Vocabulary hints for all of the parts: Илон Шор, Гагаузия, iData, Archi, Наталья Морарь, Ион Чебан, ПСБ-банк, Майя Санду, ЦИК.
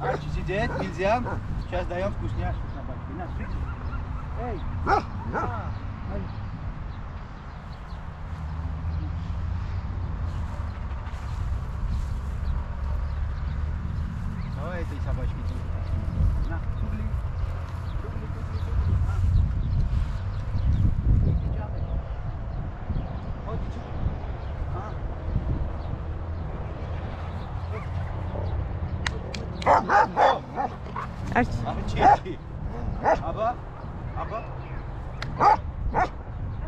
Арчи, сидеть нельзя. Сейчас даем вкусняшку собачке. На, эй! Давай этой собачке. На, тугли. Арчи. Аба.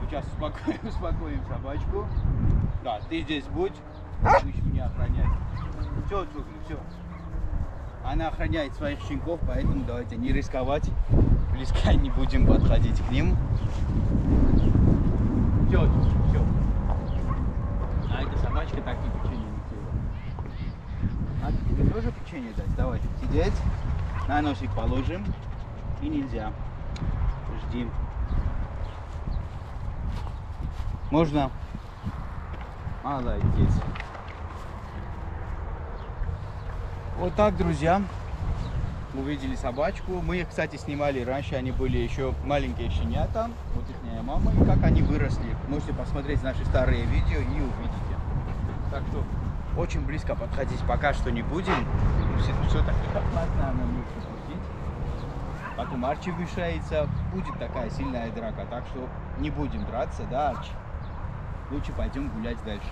Сейчас успокоим собачку. Да, ты здесь будь. Пусть меня охраняет. Все, Цукли, все. Она охраняет своих щенков, поэтому давайте не рисковать. Близко не будем подходить к ним. Все, все. А эта собачка так и печенье не делает. А тебе тоже печенье дать? Давай, сидеть. На носик положим. И нельзя. Жди. Можно? Молодец. Вот так, друзья. Увидели собачку. Мы их, кстати, снимали раньше. Они были еще маленькие щенята. Вот их мама. И как они выросли. Можете посмотреть наши старые видео и увидите. Так что очень близко подходить пока что не будем. Все-таки опасно, нам лучше спустить. Потом Арчи вмешается. Будет такая сильная драка. Так что не будем драться, да, Арчи? Лучше пойдем гулять дальше.